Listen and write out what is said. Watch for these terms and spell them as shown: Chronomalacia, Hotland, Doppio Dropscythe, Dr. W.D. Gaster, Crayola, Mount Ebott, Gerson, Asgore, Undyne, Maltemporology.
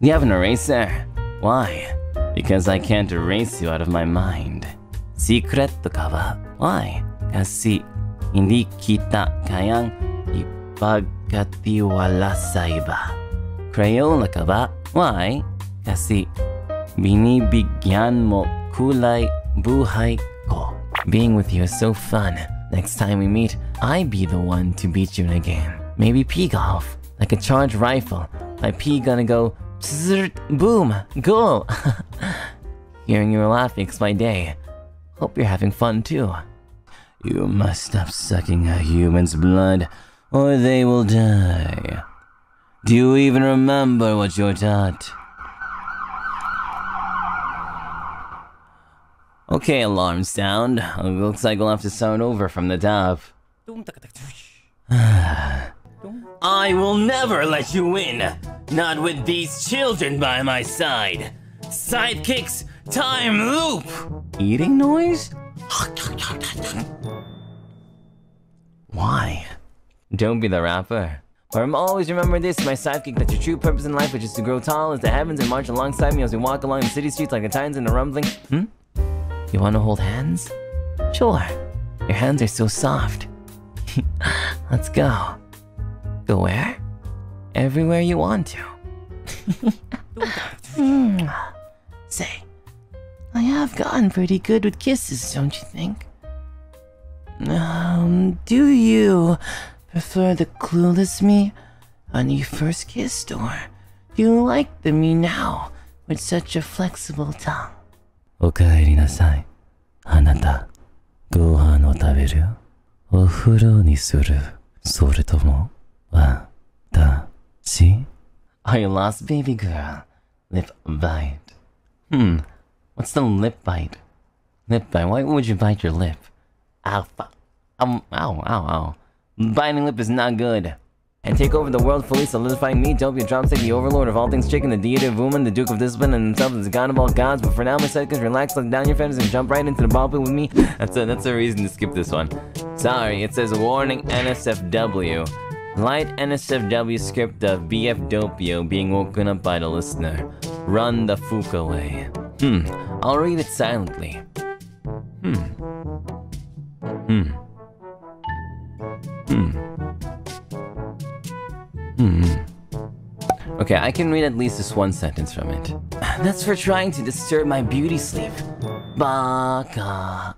You have an eraser? Why? Because I can't erase you out of my mind. Secret kawa. Why? Kasi hindi kita kayang ipagkatiwala sa iba. Crayola ka ba? Why? Kasi binibigyan mo kulay buhay ko. Being with you is so fun. Next time we meet, I be the one to beat you in a game. Maybe pea golf, like a charged rifle. My pea gonna go pzzz, boom, go. Hearing your laugh makes my day. Hope you're having fun too. You must stop sucking a human's blood, or they will die. Do you even remember what you're taught? Okay, alarm sound. Looks like we'll have to sound over from the top. I will never let you win! Not with these children by my side! Sidekicks, time loop! Eating noise? Why? Don't be the rapper. But always remember this, my sidekick, that your true purpose in life, which is to grow tall as the heavens and march alongside me as we walk along the city streets like the titans in the rumbling. You want to hold hands? Sure. Your hands are so soft. Let's go. Go where? Everywhere you want to. Say, I have gotten pretty good with kisses, don't you think? Do you prefer the clueless me on your first kiss, or do you like the me now with such a flexible tongue? Okaeri nasai, anata. Gohan o taberu, ofuro ni suru, sore tomo watashi. Are you lost, baby girl? Lip bite. What's the lip bite? Lip bite. Why would you bite your lip? Ow, ow. Biting lip is not good. And take over the world fully, solidifying me, Doppio Dropscythe, the overlord of all things chicken, the deity of woman, the duke of discipline, and himself is the god of all gods. But for now, my sidekick, relax, let down your fetters, and jump right into the ballpit with me. That's a reason to skip this one. Sorry, it says warning NSFW. Light NSFW script of BF Doppio being woken up by the listener. Run the fuck away. I'll read it silently. Okay, I can read at least this one sentence from it. That's for trying to disturb my beauty sleep. Baka.